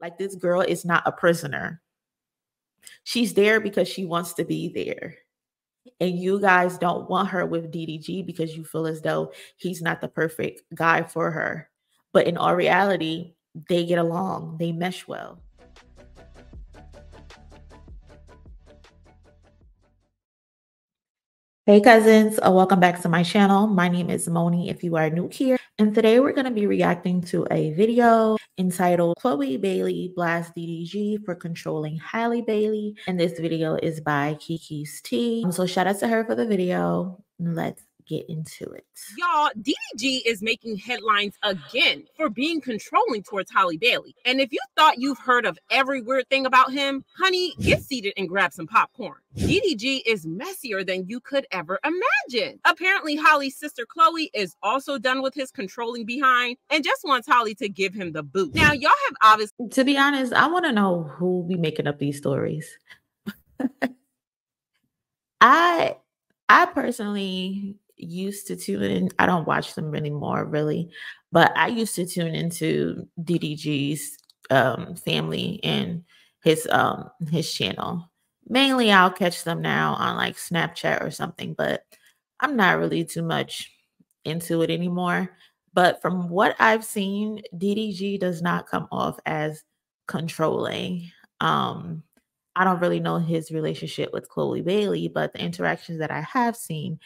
Like, this girl is not a prisoner. She's there because she wants to be there. And you guys don't want her with DDG because you feel as though he's not the perfect guy for her. But in all reality, they get along. They mesh well. Hey cousins, welcome back to my channel. My name is Moni if you are new here. And today we're going to be reacting to a video entitled Chloe Bailey Blasts DDG for Controlling Halle Bailey. And this video is by Kiki's Tea. So shout out to her for the video. Let's get into it. Y'all, DDG is making headlines again for being controlling towards Halle Bailey. And if you thought you've heard of every weird thing about him, honey, get seated and grab some popcorn. DDG is messier than you could ever imagine. Apparently, Halle's sister Chloe is also done with his controlling behind and just wants Halle to give him the boot. Now, y'all have obviously... To be honest, I want to know who be making up these stories. I personally... used to tune in. I don't watch them anymore, really, but I used to tune into DDG's family and his channel. Mainly, I'll catch them now on like Snapchat or something, but I'm not really too much into it anymore. But from what I've seen, DDG does not come off as controlling. I don't really know his relationship with Chloe Bailey, but the interactions that I have seen,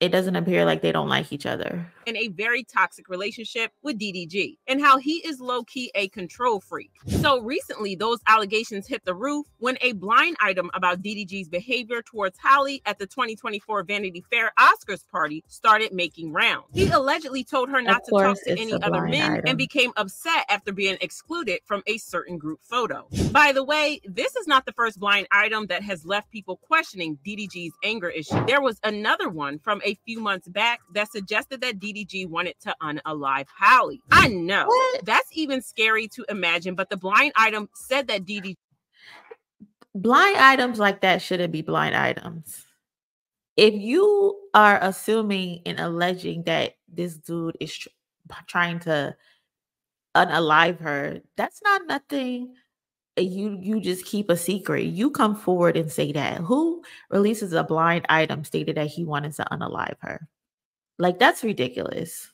it doesn't appear like they don't like each other. In a very toxic relationship with DDG and how he is low-key a control freak. So recently, those allegations hit the roof when a blind item about DDG's behavior towards Halle at the 2024 Vanity Fair Oscars party started making rounds. He allegedly told her not to talk to any other men and became upset after being excluded from a certain group photo. By the way, this is not the first blind item that has left people questioning DDG's anger issue. There was another one from a few months back that suggested that DDG wanted to unalive Halle. I know. What? That's even scary to imagine, but the blind item said that DDG... Blind items like that shouldn't be blind items. If you are assuming and alleging that this dude is trying to unalive her, that's not nothing... You just keep a secret. You come forward and say that. Who releases a blind item stated that he wanted to unalive her? Like, that's ridiculous.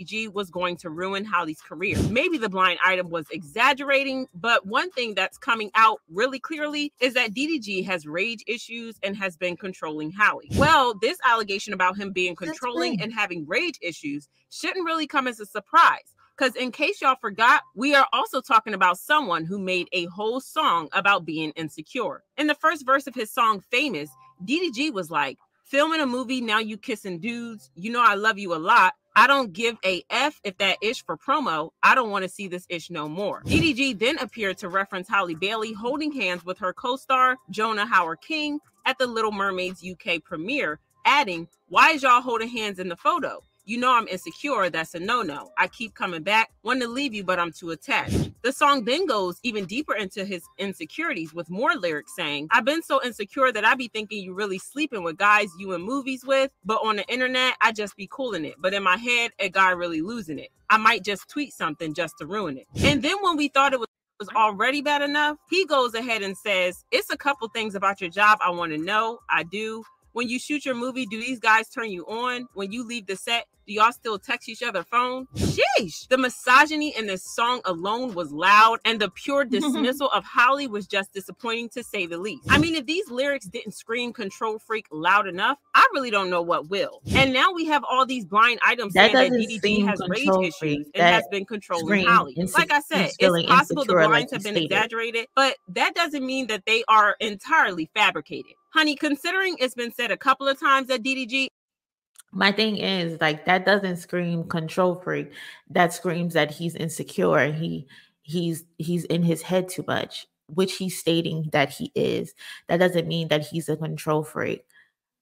DDG was going to ruin Halle's career. Maybe the blind item was exaggerating, but one thing that's coming out really clearly is that DDG has rage issues and has been controlling Halle. Well, this allegation about him being controlling and having rage issues shouldn't really come as a surprise. Because in case y'all forgot, we are also talking about someone who made a whole song about being insecure. In the first verse of his song, Famous, DDG was like, filming a movie, now you kissing dudes. You know I love you a lot. I don't give a F if that ish for promo. I don't want to see this ish no more. DDG then appeared to reference Halle Bailey holding hands with her co-star, Jonah Hauer-King, at the Little Mermaid's UK premiere, adding, why is y'all holding hands in the photo? You know I'm insecure, that's a no-no. I keep coming back, want to leave you, but I'm too attached. The song then goes even deeper into his insecurities with more lyrics saying, I've been so insecure that I be thinking you really sleeping with guys you in movies with, but on the internet, I just be cooling it. But in my head, a guy really losing it. I might just tweet something just to ruin it. And then when we thought it was already bad enough, he goes ahead and says, it's a couple things about your job I want to know, I do. When you shoot your movie, do these guys turn you on? When you leave the set, do y'all still text each other phone? Sheesh! The misogyny in this song alone was loud, and the pure dismissal of Halle was just disappointing to say the least. I mean, if these lyrics didn't scream control freak loud enough, I really don't know what will. And now we have all these blind items saying that DDG has rage issues and has been controlling Halle. Like I said, it's possible the blinds have been exaggerated, but that doesn't mean that they are entirely fabricated. Honey, considering it's been said a couple of times that DDG... My thing is, like, that doesn't scream control freak. That screams that he's insecure and he's in his head too much, which he's stating that he is. That doesn't mean that he's a control freak.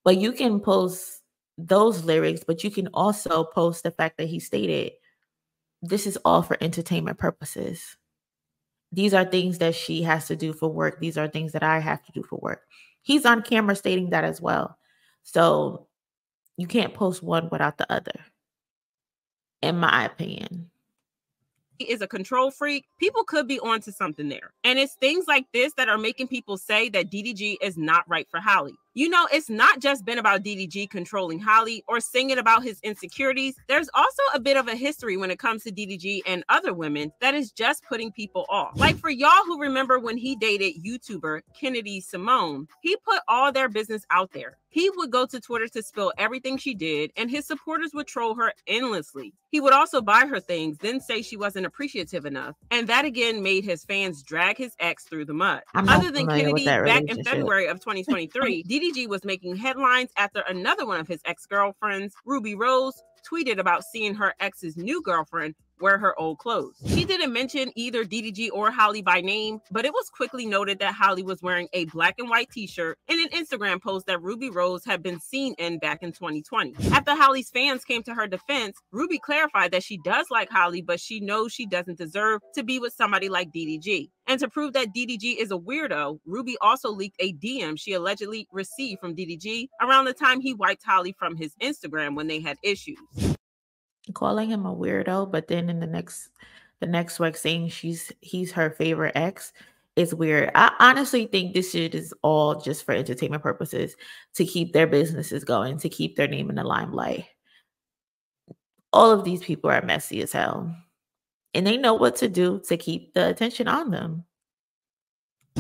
But you can post those lyrics, but you can also post the fact that he stated, this is all for entertainment purposes. These are things that she has to do for work. These are things that I have to do for work. He's on camera stating that as well. So you can't post one without the other, in my opinion. is a control freak, people could be onto something there. And it's things like this that are making people say that DDG is not right for Halle. You know, it's not just been about DDG controlling Halle or singing about his insecurities. There's also a bit of a history when it comes to DDG and other women that is just putting people off. Like for y'all who remember when he dated YouTuber Kennedy Cymone, he put all their business out there. He would go to Twitter to spill everything she did, and his supporters would troll her endlessly. He would also buy her things, then say she wasn't appreciative enough. And that again made his fans drag his ex through the mud. Other than Kennedy, back in February of 2023, DDG was making headlines after another one of his ex-girlfriends, Rubi Rose, tweeted about seeing her ex's new girlfriend wear her old clothes. She didn't mention either DDG or Halle by name, but it was quickly noted that Halle was wearing a black and white t-shirt and an Instagram post that Rubi Rose had been seen in back in 2020. After Halle's fans came to her defense, Rubi clarified that she does like Halle, but she knows she doesn't deserve to be with somebody like DDG. And to prove that DDG is a weirdo, Rubi also leaked a DM she allegedly received from DDG around the time he wiped Halle from his Instagram when they had issues. Calling him a weirdo, but then in the next week saying he's her favorite ex is weird. I honestly think this shit is all just for entertainment purposes, to keep their businesses going, to keep their name in the limelight. All of these people are messy as hell, and they know what to do to keep the attention on them.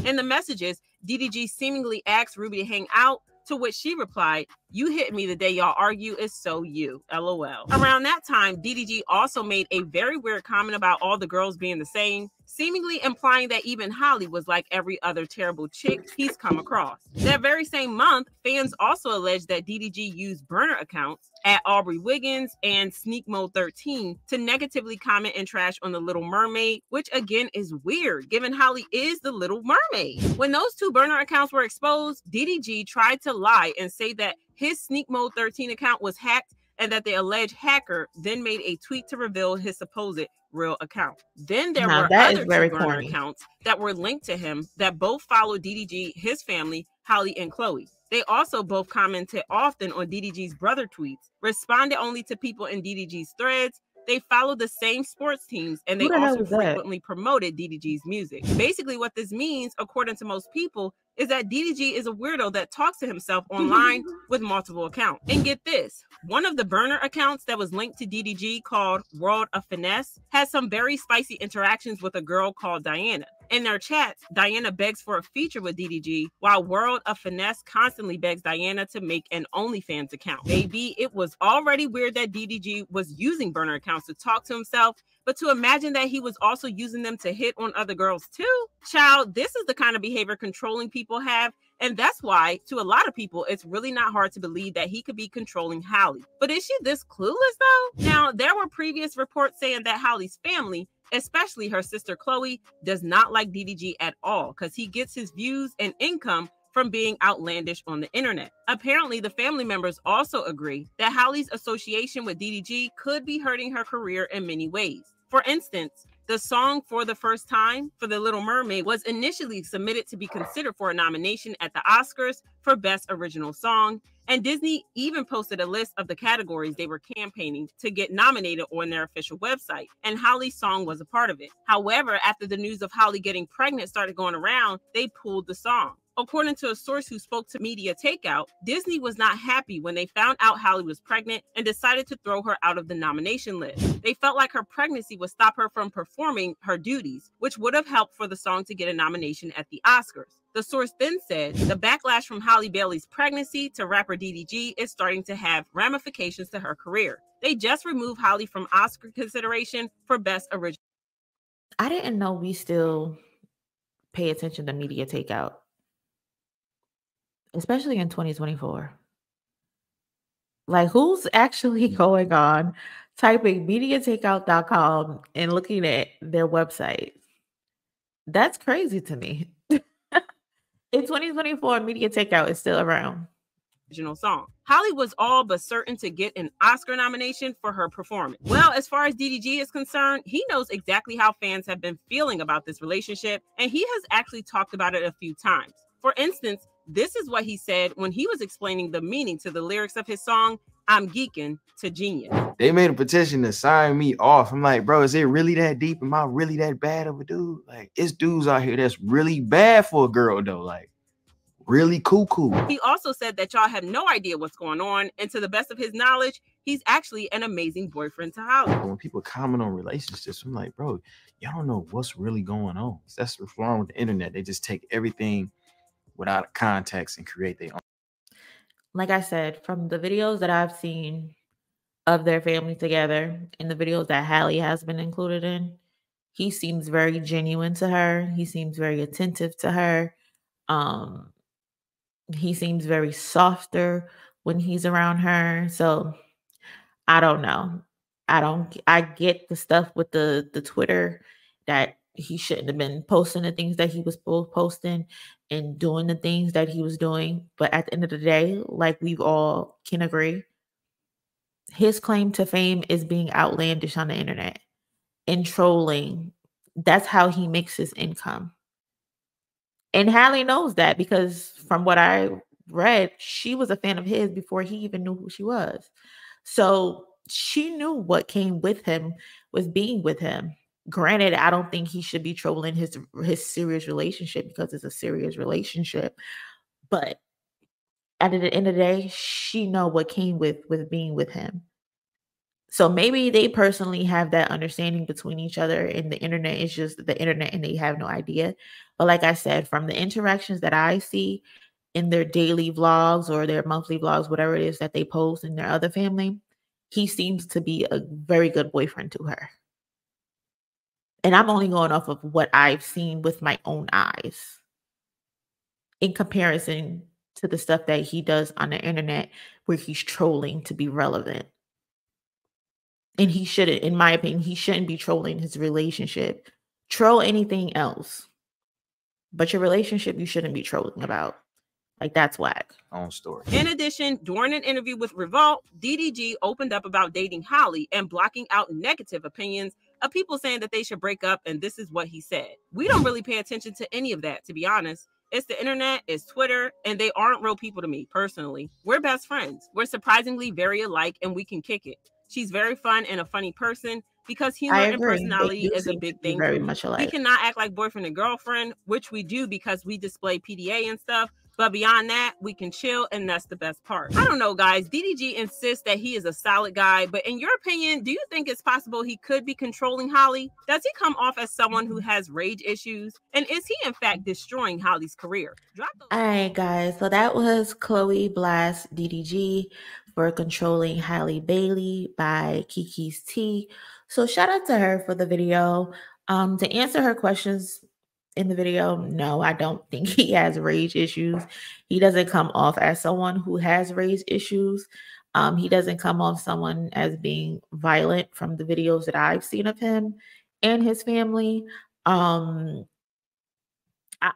In the messages, DDG seemingly asked Rubi to hang out, to which she replied, "You hit me the day y'all argue, is so you, LOL." Around that time, DDG also made a very weird comment about all the girls being the same, seemingly implying that even Halle was like every other terrible chick he's come across. That very same month, fans also alleged that DDG used burner accounts at Aubrey Wiggins and Sneakmo13 to negatively comment and trash on the Little Mermaid, which again is weird given Halle is the Little Mermaid. When those two burner accounts were exposed, DDG tried to lie and say that his Sneakmo13 account was hacked and that the alleged hacker then made a tweet to reveal his supposed real account. Then there were other burner accounts that were linked to him that both followed DDG, his family, Halle, and Chloe. They also both commented often on DDG's brother tweets, responded only to people in DDG's threads. They followed the same sports teams, and they also frequently promoted DDG's music. Basically, what this means, according to most people, is that DDG is a weirdo that talks to himself online with multiple accounts. And get this, one of the burner accounts that was linked to DDG, called World of Finesse, has some very spicy interactions with a girl called Diana. In their chats, Diana begs for a feature with DDG, while World of Finesse constantly begs Diana to make an OnlyFans account. Baby, it was already weird that DDG was using burner accounts to talk to himself, but to imagine that he was also using them to hit on other girls too? Child, this is the kind of behavior controlling people have, and that's why, to a lot of people, it's really not hard to believe that he could be controlling Halle. But is she this clueless though? Now, there were previous reports saying that Halle's family, especially her sister Chloe, does not like DDG at all because he gets his views and income from being outlandish on the internet. Apparently, the family members also agree that Halle's association with DDG could be hurting her career in many ways. For instance, the song "For the First Time" for The Little Mermaid was initially submitted to be considered for a nomination at the Oscars for Best Original Song, and Disney even posted a list of the categories they were campaigning to get nominated on their official website, and Halle's song was a part of it. However, after the news of Halle getting pregnant started going around, they pulled the song. According to a source who spoke to Media Takeout, Disney was not happy when they found out Halle was pregnant and decided to throw her out of the nomination list. They felt like her pregnancy would stop her from performing her duties, which would have helped for the song to get a nomination at the Oscars. The source then said, the backlash from Halle Bailey's pregnancy to rapper DDG is starting to have ramifications to her career. They just removed Halle from Oscar consideration for Best Original. I didn't know we still pay attention to Media Takeout, especially in 2024. Like, who's actually going on, typing MediaTakeout.com and looking at their website? That's crazy to me. In 2024, Media Takeout is still around. Original song. Halle was all but certain to get an Oscar nomination for her performance. Well, as far as DDG is concerned, he knows exactly how fans have been feeling about this relationship, and he has actually talked about it a few times. For instance, this is what he said when he was explaining the meaning to the lyrics of his song, I'm geeking to genius. They made a petition to sign me off. I'm like, bro, is it really that deep? Am I really that bad of a dude? Like, it's dudes out here that's really bad for a girl, though. Like, really cuckoo. He also said that y'all have no idea what's going on, and to the best of his knowledge, he's actually an amazing boyfriend to Halle. When people comment on relationships, I'm like, bro, y'all don't know what's really going on. That's what's wrong with the internet. They just take everything without context and create their own. Like I said, from the videos that I've seen of their family together and the videos that Halle has been included in, he seems very genuine to her. He seems very attentive to her. He seems very softer when he's around her. So I don't know. I get the stuff with the Twitter that he shouldn't have been posting the things that he was posting and doing the things that he was doing. But at the end of the day, like we all can agree, his claim to fame is being outlandish on the internet and trolling. That's how he makes his income. And Halle knows that, because from what I read, she was a fan of his before he even knew who she was. So she knew what came with him, was being with him. Granted, I don't think he should be trolling his serious relationship, because it's a serious relationship. But at the end of the day, she know what came with being with him. So maybe they personally have that understanding between each other, and the internet is just the internet and they have no idea. But like I said, from the interactions that I see in their daily vlogs or their monthly vlogs, whatever it is that they post in their other family, he seems to be a very good boyfriend to her. And I'm only going off of what I've seen with my own eyes in comparison to the stuff that he does on the internet, where he's trolling to be relevant. And he shouldn't, in my opinion, he shouldn't be trolling his relationship. Troll anything else, but your relationship, you shouldn't be trolling about. Like, that's whack. Own story. In addition, during an interview with Revolt, DDG opened up about dating Halle and blocking out negative opinions of people saying that they should break up, and this is what he said. We don't really pay attention to any of that, to be honest. It's the internet, it's Twitter, and they aren't real people to me, personally. We're best friends. We're surprisingly very alike, and we can kick it. She's very fun and a funny person, because humor and personality is a big thing. Very much alike. We cannot act like boyfriend and girlfriend, which we do because we display PDA and stuff. But beyond that, we can chill, and that's the best part. I don't know, guys. DDG insists that he is a solid guy, but in your opinion, do you think it's possible he could be controlling Halle? Does he come off as someone who has rage issues? And is he, in fact, destroying Halle's career? All right, guys. So that was Chloe blast DDG for controlling Halle Bailey by Kiki's Tea. So shout out to her for the video. To answer her questions in the video, no, I don't think he has rage issues. He doesn't come off as someone who has rage issues. He doesn't come off someone as being violent from the videos that I've seen of him and his family. I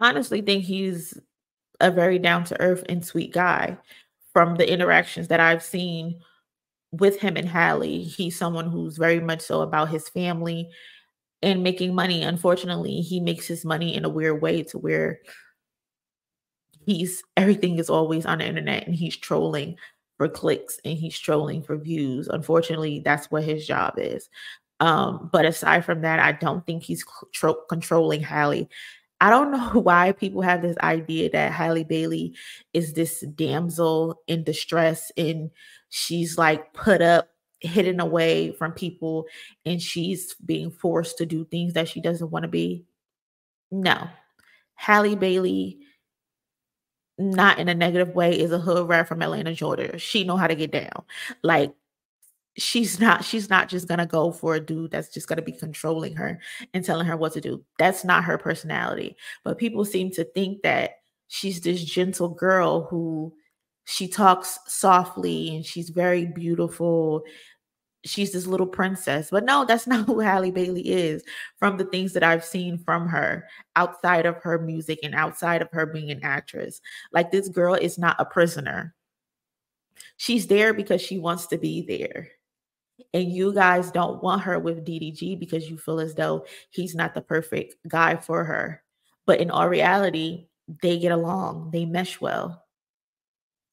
honestly think he's a very down-to-earth and sweet guy. From the interactions that I've seen with him and Halle, he's someone who's very much so about his family and making money. Unfortunately, he makes his money in a weird way, to where everything is always on the internet, and he's trolling for clicks and he's trolling for views. Unfortunately, that's what his job is. But aside from that, I don't think he's controlling Halle. I don't know why people have this idea that Halle Bailey is this damsel in distress and she's like put up, hidden away from people, and she's being forced to do things that she doesn't want to be. No, Halle Bailey, not in a negative way, is a hood rat from Atlanta, Georgia. She know how to get down. Like, she's not just gonna go for a dude that's just gonna be controlling her and telling her what to do. That's not her personality. But people seem to think that she's this gentle girl who, she talks softly and she's very beautiful. She's this little princess. But no, that's not who Halle Bailey is from the things that I've seen from her outside of her music and outside of her being an actress. Like, this girl is not a prisoner. She's there because she wants to be there. And you guys don't want her with DDG because you feel as though he's not the perfect guy for her. But in all reality, they get along. They mesh well.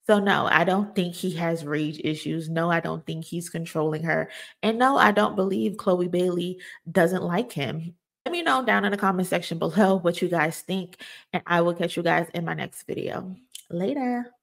So no, I don't think he has rage issues. No, I don't think he's controlling her. And no, I don't believe Chloe Bailey doesn't like him. Let me know down in the comment section below what you guys think, and I will catch you guys in my next video. Later.